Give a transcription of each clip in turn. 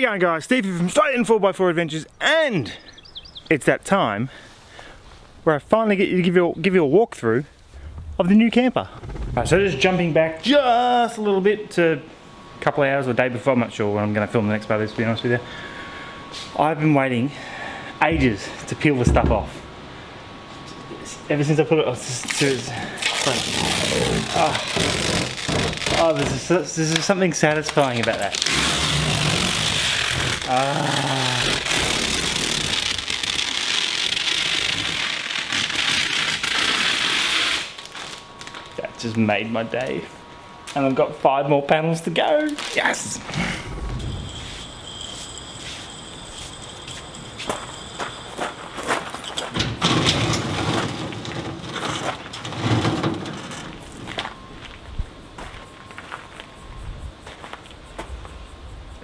How you going, guys? Stevie from Straight in 4x4 Adventures, and it's that time where I finally get you to give you a walkthrough of the new camper. Right, so just jumping back just a little bit to a couple of hours or a day before, I'm not sure when I'm going to film the next part of this, to be honest with you. I've been waiting ages to peel the stuff off. Ever since I put it on, there's something satisfying about that. That just made my day. And I've got 5 more panels to go. Yes!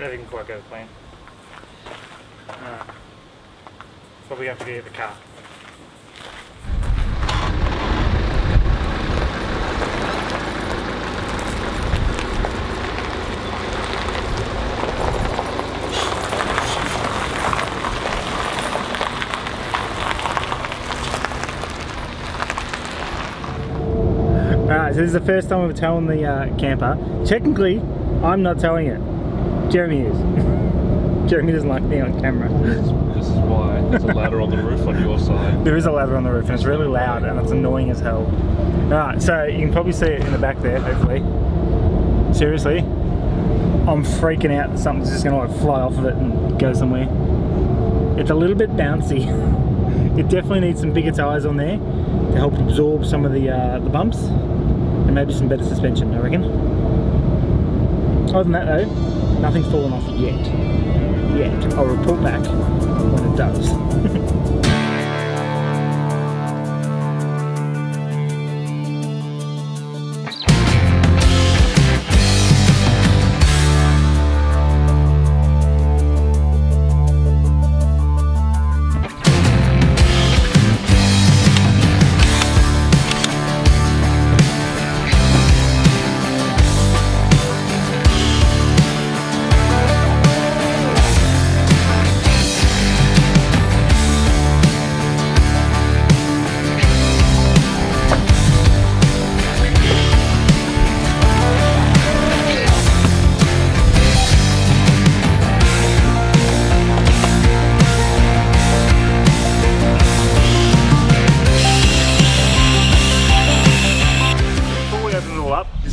Everything quite go to plan. Probably have to get the car. Alright, so this is the first time I'm towing the camper. Technically, I'm not towing it. Jeremy is. Jeremy doesn't like me on camera. This is why there's a ladder on the roof on your side. There is a ladder on the roof, and it's really loud and it's annoying as hell. Alright, so you can probably see it in the back there, hopefully. Seriously, I'm freaking out that something's just gonna like fly off of it and go somewhere. It's a little bit bouncy. It definitely needs some bigger tyres on there to help absorb some of the bumps, and maybe some better suspension, I reckon. Other than that though, nothing's fallen off yet. I'll report back when it does.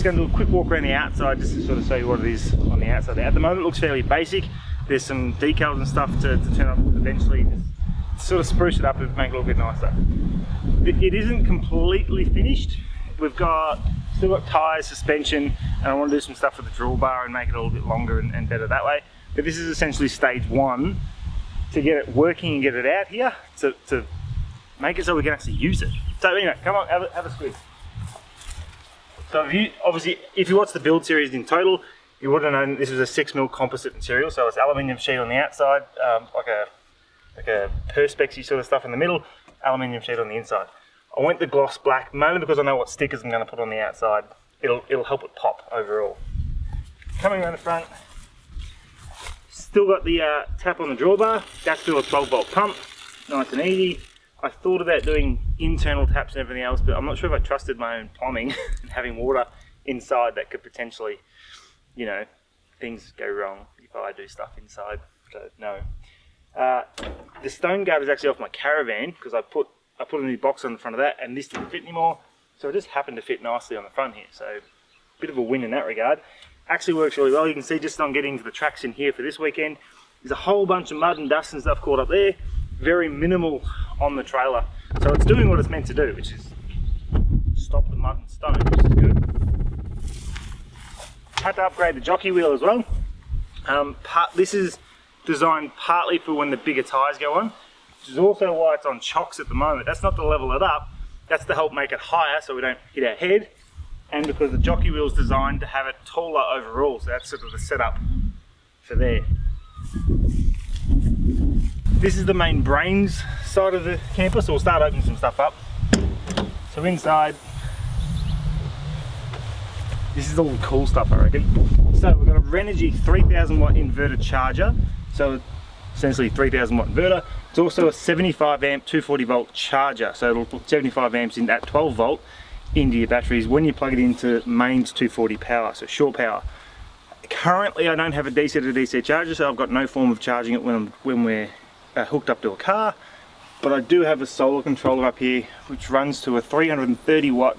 Going to do a quick walk around the outside just to sort of show you what it is on the outside. At the moment it looks fairly basic. There's some decals and stuff to turn up eventually, just sort of spruce it up and make it a little bit nicer. It isn't completely finished. We've got still got tyres, suspension, and I want to do some stuff with the drill bar and make it a little bit longer and better that way. But this is essentially stage one to get it working and get it out here to make it so we can actually use it. So anyway, come on, have a squeeze. So obviously, if you watch the build series in total, you would have known this was a 6mm composite material. So it's aluminium sheet on the outside, like a perspex-y sort of stuff in the middle, aluminium sheet on the inside. I went the gloss black, mainly because I know what stickers I'm going to put on the outside. It'll help it pop overall. Coming around the front, still got the tap on the drawbar. That's still a 12-volt pump, nice and easy. I thought about doing internal taps and everything else, but I'm not sure if I trusted my own plumbing and having water inside that could potentially, you know, things go wrong if I do stuff inside, so no. The stone guard is actually off my caravan because I put a new box on the front of that and this didn't fit anymore, so it just happened to fit nicely on the front here, so a bit of a win in that regard. Actually works really well. You can see just on getting to the tracks in here for this weekend, there's a whole bunch of mud and dust and stuff caught up there. Very minimal on the trailer, so it's doing what it's meant to do, which is stop the mud and stone, which is good. Had to upgrade the jockey wheel as well. This is designed partly for when the bigger tyres go on, which is also why it's on chocks at the moment. That's not to level it up, that's to help make it higher so we don't hit our head, and because the jockey wheel is designed to have it taller overall, so that's sort of the setup for there. This is the main brains side of the camper, so we'll start opening some stuff up. So inside, this is all the cool stuff I reckon. So we've got a Renergy 3000 watt inverter charger. So essentially 3000 watt inverter. It's also a 75 amp 240 volt charger. So it'll put 75 amps in at 12 volt into your batteries when you plug it into mains 240 power, so shore power. Currently I don't have a DC to DC charger, so I've got no form of charging it when we're hooked up to a car. But I do have a solar controller up here which runs to a 330 watt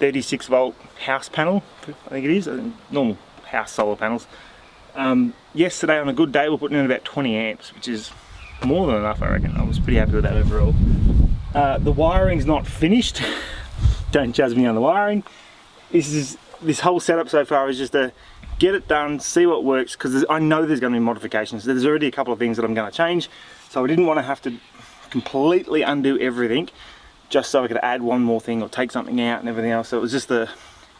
36 volt house panel, I think it is, normal house solar panels. Yesterday on a good day we're putting in about 20 amps, which is more than enough, I reckon. I was pretty happy with that overall. The wiring's not finished. Don't judge me on the wiring. This whole setup so far is just to get it done, see what works, because I know there's going to be modifications. There's already a couple of things that I'm going to change, so I didn't want to have to completely undo everything just so I could add one more thing or take something out and everything else. So it was just to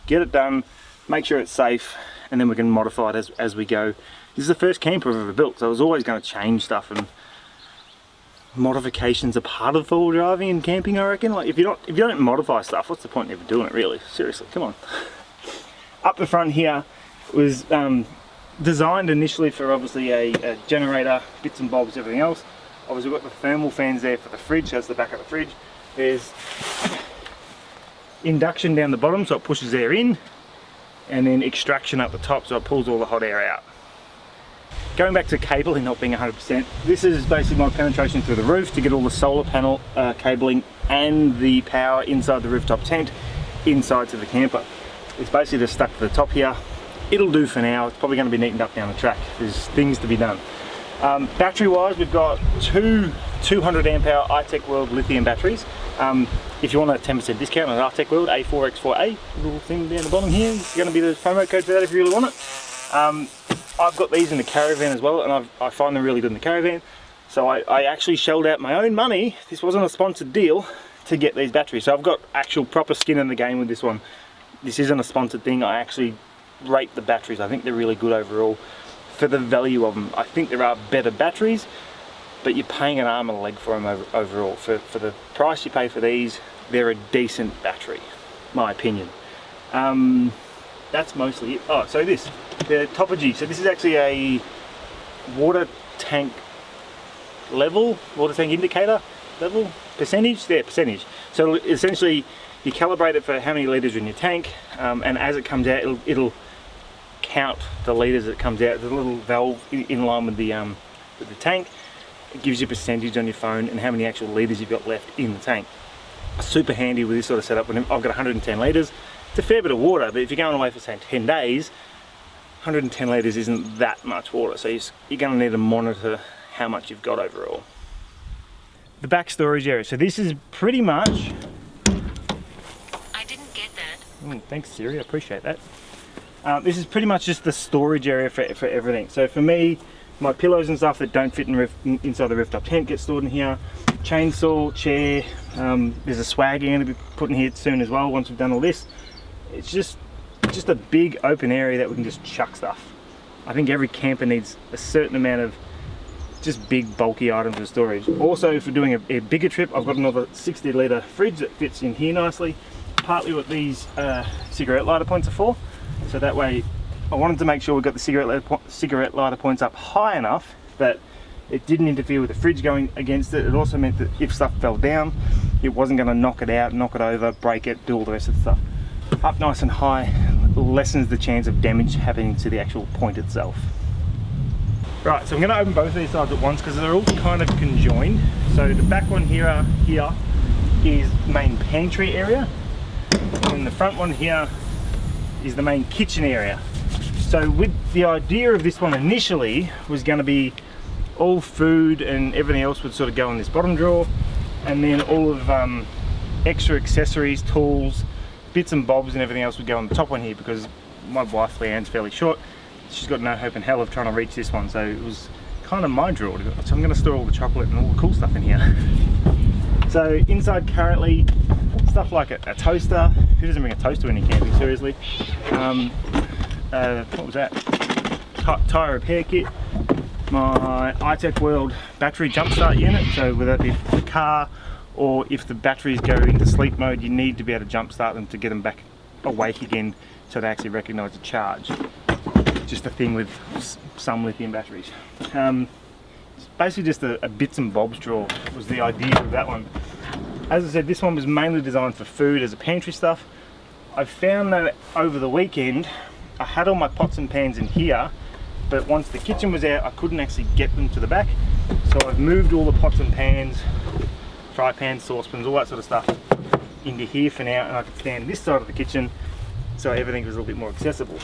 get it done, make sure it's safe, and then we can modify it as we go. This is the first camper I've ever built, so I was always going to change stuff, and modifications are part of four-wheel driving and camping, I reckon. Like if you don't modify stuff, what's the point of ever doing it, really? Seriously, come on. Up the front here was designed initially for obviously a generator, bits and bobs, everything else. Obviously we've got the thermal fans there for the fridge. That's the back of the fridge. There's induction down the bottom, so it pushes air in, and then extraction up the top, so it pulls all the hot air out. Going back to cabling not being 100%, this is basically my penetration through the roof to get all the solar panel cabling and the power inside the rooftop tent inside to the camper. It's basically just stuck to the top here. It'll do for now. It's probably going to be neatened up down the track. There's things to be done. Battery wise, we've got two 200 amp hour iTech World lithium batteries. If you want a 10% discount on iTech World, A4X4A, little thing down the bottom here. It's going to be the promo code for that if you really want it. I've got these in the caravan as well, and I find them really good in the caravan. So I actually shelled out my own money. This wasn't a sponsored deal to get these batteries. So I've got actual proper skin in the game with this one. This isn't a sponsored thing. I actually rate the batteries. I think they're really good overall for the value of them. I think there are better batteries, but you're paying an arm and a leg for them overall. For the price you pay for these, they're a decent battery, my opinion. That's mostly it. Oh, so this, the Topogy. So this is actually a water tank level, water tank indicator level, percentage, there, percentage. So essentially, you calibrate it for how many litres are in your tank, and as it comes out, it'll count the litres that comes out. There's a little valve in line with the tank. It gives you a percentage on your phone and how many actual litres you've got left in the tank. Super handy with this sort of setup. I've got 110 litres. It's a fair bit of water, but if you're going away for, say, 10 days, 110 litres isn't that much water, so you're going to need to monitor how much you've got overall. The back storage area. So this is pretty much... thanks Siri, I appreciate that. This is pretty much just the storage area for everything. So for me, my pillows and stuff that don't fit inside the rooftop tent get stored in here. Chainsaw, chair, there's a swag you're going to be putting here soon as well once we've done all this. It's just a big open area that we can just chuck stuff. I think every camper needs a certain amount of just big bulky items for storage. Also, if we're doing a bigger trip, I've got another 60 litre fridge that fits in here nicely. Partly what these cigarette lighter points are for, so that way I wanted to make sure we got the cigarette lighter points up high enough that it didn't interfere with the fridge going against it. It also meant that if stuff fell down, it wasn't going to knock it out, knock it over, break it, do all the rest of the stuff. Up nice and high lessens the chance of damage happening to the actual point itself. Right, so I'm going to open both of these sides at once because they're all kind of conjoined. So the back one here is main pantry area. And the front one here is the main kitchen area. So with the idea of this one initially was going to be all food and everything else would sort of go in this bottom drawer, and then all of extra accessories, tools, bits and bobs and everything else would go on the top one here, because my wife Leanne's fairly short. She's got no hope in hell of trying to reach this one, so it was kind of my drawer. So I'm going to store all the chocolate and all the cool stuff in here. So inside currently, stuff like a toaster. Who doesn't bring a toaster when you're camping, seriously? What was that? Tyre repair kit. My iTech World battery jumpstart unit. So whether that be for the car or if the batteries go into sleep mode, you need to be able to jumpstart them to get them back awake again so they actually recognise the charge. Just a thing with some lithium batteries. It's basically just a bits and bobs drawer was the idea of that one. As I said, this one was mainly designed for food as a pantry stuff. I found though over the weekend, I had all my pots and pans in here, but once the kitchen was out, I couldn't actually get them to the back. So I've moved all the pots and pans, fry pans, saucepans, all that sort of stuff into here for now, and I could stand this side of the kitchen so everything was a little bit more accessible.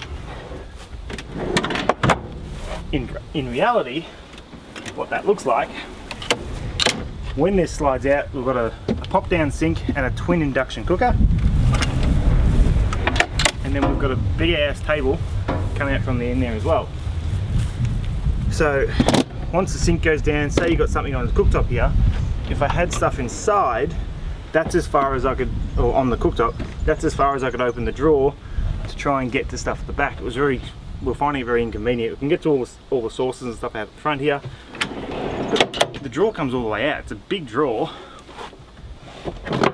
In reality, what that looks like, when this slides out, we've got a pop down sink and a twin induction cooker. And then we've got a big ass table coming out from the end there as well. So once the sink goes down, say you've got something on the cooktop here, if I had stuff inside, that's as far as I could, or on the cooktop, that's as far as I could open the drawer to try and get to stuff at the back. It was very, we're finding it very inconvenient. We can get to all the sauces and stuff out the front here. But the drawer comes all the way out. It's a big drawer.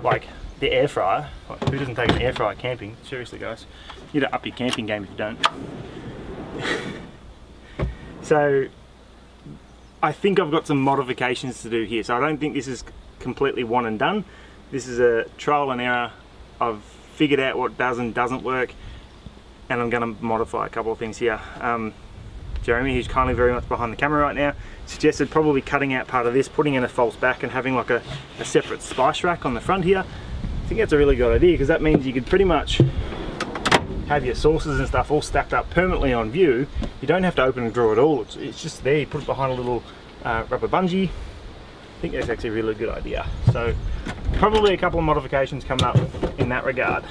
Like the air fryer. Like, who doesn't take an air fryer camping? Seriously, guys. You gotta up your camping game if you don't. So I think I've got some modifications to do here. So I don't think this is completely one and done. This is a trial and error. I've figured out what does and doesn't work, and I'm going to modify a couple of things here. Jeremy, who's kindly very much behind the camera right now, suggested probably cutting out part of this, putting in a false back and having like a separate spice rack on the front here. I think that's a really good idea because that means you could pretty much have your sauces and stuff all stacked up permanently on view. You don't have to open a drawer at all. It's just there. You put it behind a little rubber bungee. I think that's actually a really good idea. So probably a couple of modifications coming up in that regard.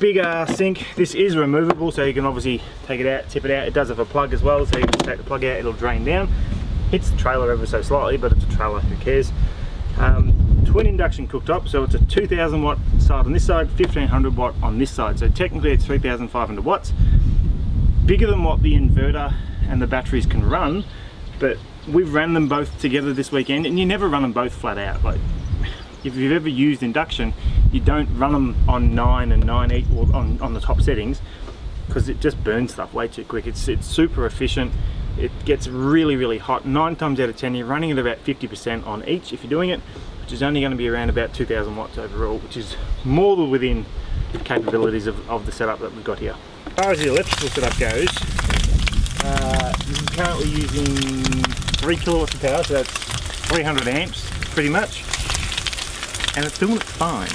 Bigger sink. This is removable, so you can obviously take it out, tip it out. It does have a plug as well, so you can take the plug out, it'll drain down. Hits the trailer ever so slightly, but it's a trailer, who cares. Twin induction cooktop, so it's a 2000 watt side on this side, 1500 watt on this side, so technically it's 3500 watts. Bigger than what the inverter and the batteries can run, but we've ran them both together this weekend, and you never run them both flat out. Like, if you've ever used induction, you don't run them on 9 and 9 equal on the top settings because it just burns stuff way too quick. It's super efficient. It gets really, really hot. 9 times out of 10, you're running at about 50% on each if you're doing it, which is only going to be around about 2000 watts overall, which is more than within the capabilities of the setup that we've got here. As far as the electrical setup goes, this is currently using 3 kilowatts of power, so that's 300 amps pretty much. And it's doing it fine.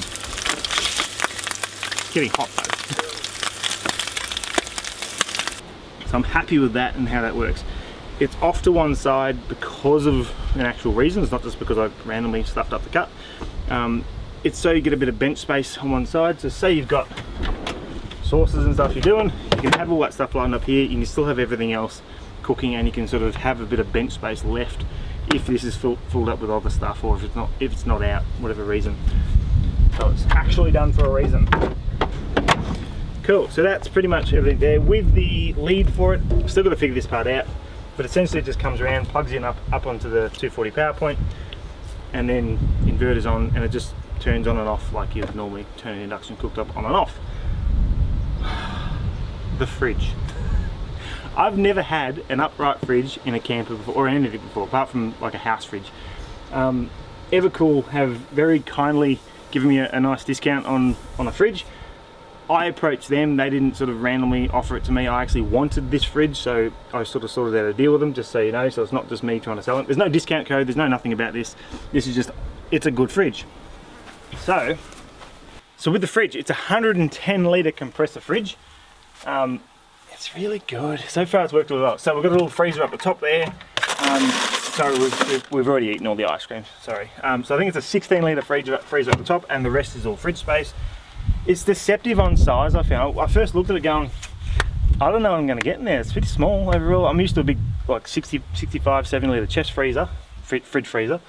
It's getting hot though. So I'm happy with that and how that works. It's off to one side because of an actual reason. It's not just because I randomly stuffed up the cut. It's so you get a bit of bench space on one side. So say you've got sauces and stuff you're doing, you can have all that stuff lined up here. You can still have everything else cooking and you can sort of have a bit of bench space left if this is filled up with other stuff, or if it's not out, whatever reason. So it's actually done for a reason. Cool, so that's pretty much everything there. With the lead for it, I've still got to figure this part out, but essentially it just comes around, plugs in up onto the 240 power point, and then inverter's on, and it just turns on and off like you'd normally turn an induction cooktop on and off. The fridge. I've never had an upright fridge in a camper before, or anything before, apart from like a house fridge. EverCool have very kindly given me a nice discount on a fridge. I approached them, they didn't sort of randomly offer it to me. I actually wanted this fridge, so I sort of sorted out a deal with them, just so you know, so it's not just me trying to sell it. There's no discount code, there's no nothing about this. This is just, it's a good fridge. So with the fridge, it's a 110 litre compressor fridge. It's really good. So far it's worked really well. So we've got a little freezer up the top there. Sorry, we've already eaten all the ice cream, sorry. So I think it's a 16 litre freezer up the top and the rest is all fridge space. It's deceptive on size, I found. I first looked at it going, I don't know what I'm gonna get in there. It's pretty small overall. I'm used to a big, like 60, 65, 70 litre chest freezer, fridge freezer.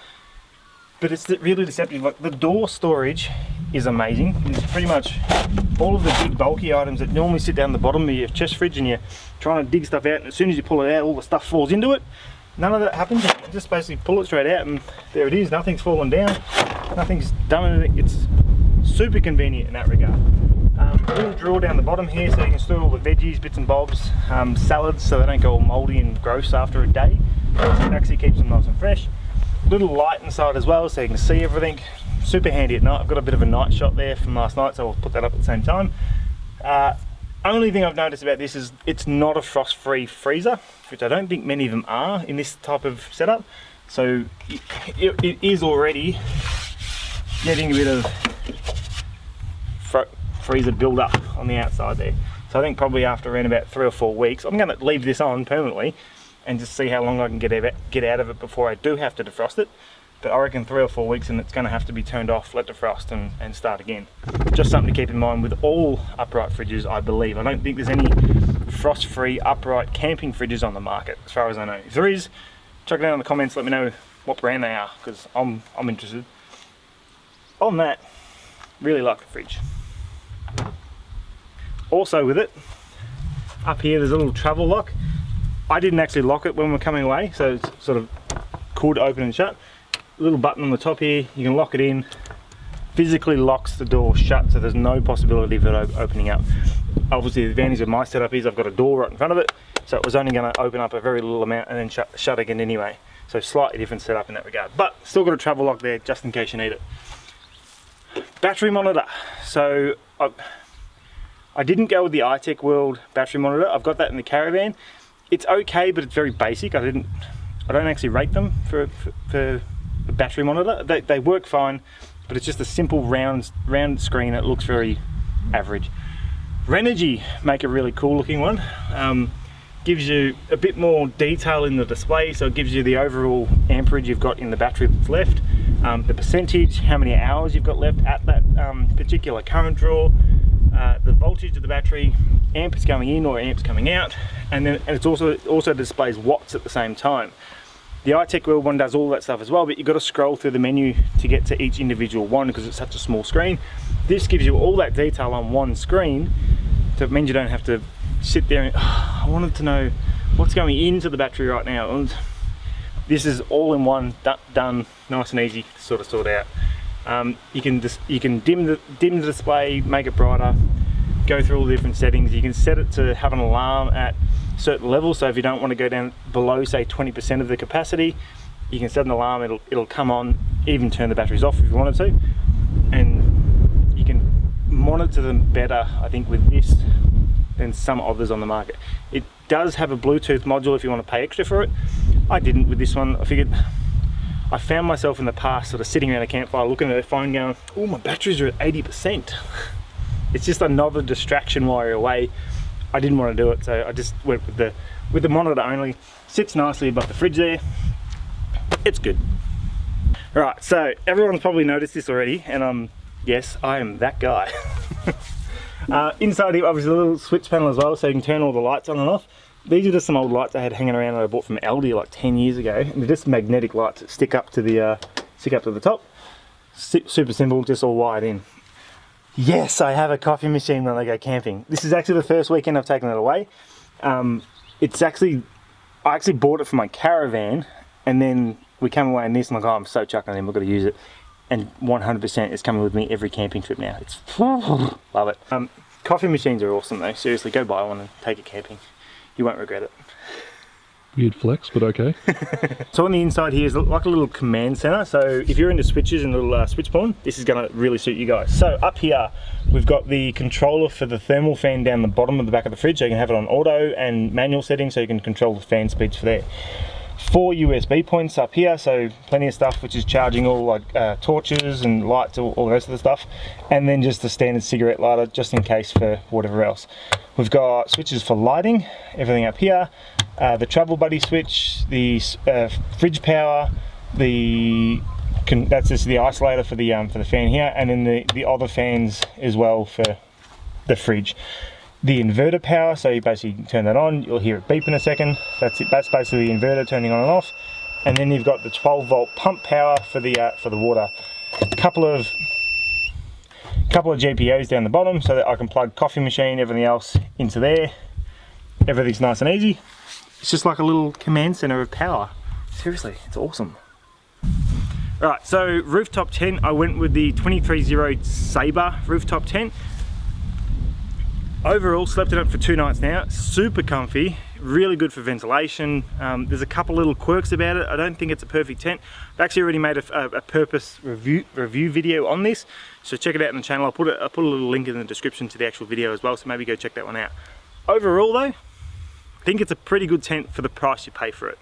But it's really deceptive. Like the door storage is amazing. It's pretty much all of the big bulky items that normally sit down the bottom of your chest fridge, and you're trying to dig stuff out, and as soon as you pull it out, all the stuff falls into it. None of that happens. You just basically pull it straight out, and there it is. Nothing's fallen down. Nothing's done anything. It's super convenient in that regard. a little drill down the bottom here so you can store all the veggies, bits and bobs, salads, so they don't go all mouldy and gross after a day. So it actually keeps them nice and fresh. Little light inside as well so you can see everything. Super handy at night. I've got a bit of a night shot there from last night, so I'll put that up at the same time. Only thing I've noticed about this is it's not a frost-free freezer, which I don't think many of them are in this type of setup. So it is already getting a bit of freezer build-up on the outside there. So I think probably after around about 3 or 4 weeks, I'm going to leave this on permanently and just see how long I can get out of it before I do have to defrost it. But I reckon 3 or 4 weeks and it's going to have to be turned off, let defrost and start again. Just something to keep in mind with all upright fridges, I believe. I don't think there's any frost-free upright camping fridges on the market, as far as I know. If there is, chuck it down in the comments, let me know what brand they are, because I'm interested. On that, really like the fridge. Also with it, up here there's a little travel lock. I didn't actually lock it when we were coming away, so it's sort of could open and shut. Little button on the top here, you can lock it in, physically locks the door shut, so there's no possibility of it opening up. Obviously the advantage of my setup is I've got a door right in front of it, so it was only going to open up a very little amount and then shut again anyway. So slightly different setup in that regard, but still got a travel lock there just in case you need it. Battery monitor. So I didn't go with the iTech World battery monitor. I've got that in the caravan. It's okay, but it's very basic. I don't actually rate them for the battery monitor. They work fine, but it's just a simple round screen. It looks very average. Renogy make a really cool looking one. Gives you a bit more detail in the display, so it gives you the overall amperage you've got in the battery that's left, the percentage, how many hours you've got left at that particular current draw, the voltage of the battery, amps going in or amps coming out, and then it's also displays watts at the same time. The iTech World one does all that stuff as well, but you've got to scroll through the menu to get to each individual one because it's such a small screen. This gives you all that detail on one screen, so it means you don't have to sit there and oh, I wanted to know what's going into the battery right now. And this is all in one, done nice and easy to sort of sort out. You can dim the display, make it brighter, go through all the different settings. You can set it to have an alarm at certain levels, so if you don't want to go down below say 20% of the capacity, you can set an alarm, it'll come on, even turn the batteries off if you wanted to, and you can monitor them better I think with this than some others on the market. It does have a Bluetooth module if you want to pay extra for it. I didn't with this one. I figured, I found myself in the past sort of sitting around a campfire looking at a phone going, oh, my batteries are at 80%. It's just another distraction while you're away. I didn't want to do it, so I just went with the monitor only. Sits nicely above the fridge there. It's good. Right, so everyone's probably noticed this already, and yes, I am that guy. Inside here, obviously, a little switch panel as well, so you can turn all the lights on and off. These are just some old lights I had hanging around that I bought from Aldi like 10 years ago. And they're just magnetic lights that stick up to the top. Super simple, just all wired in. Yes, I have a coffee machine when I go camping. This is actually the first weekend I've taken it away. I actually bought it for my caravan, and then we came away in this, and I'm like, oh, I'm so chucking it in, we've got to use it. And 100% is coming with me every camping trip now. It's love it. Coffee machines are awesome though. Seriously, go buy one and take it camping. You won't regret it. Weird flex, but okay. So on the inside here is like a little command center. So if you're into switches and little switch porn, this is gonna really suit you guys. So up here, we've got the controller for the thermal fan down the bottom of the back of the fridge. So you can have it on auto and manual settings, so you can control the fan speeds for there. 4 USB points up here, so plenty of stuff, which is charging all like torches and lights, all the rest of the stuff, and then just the standard cigarette lighter just in case for whatever else. We've got switches for lighting, everything up here, the travel buddy switch, the fridge power, that's just the isolator for the fan here, and then the other fans as well for the fridge. The inverter power, so you basically turn that on, you'll hear it beep in a second. That's it. That's basically the inverter turning on and off. And then you've got the 12-volt pump power for the water. Couple of GPOs down the bottom, so that I can plug coffee machine, everything else into there. Everything's nice and easy. It's just like a little command center of power. Seriously, it's awesome. All right, so rooftop tent, I went with the 23-0 Sabre rooftop tent. Overall, slept in it for 2 nights now. Super comfy, really good for ventilation. There's a couple little quirks about it. I don't think it's a perfect tent. I've actually already made a purpose review video on this, so check it out on the channel. I'll put a little link in the description to the actual video as well, so maybe go check that one out. Overall though, I think it's a pretty good tent for the price you pay for it.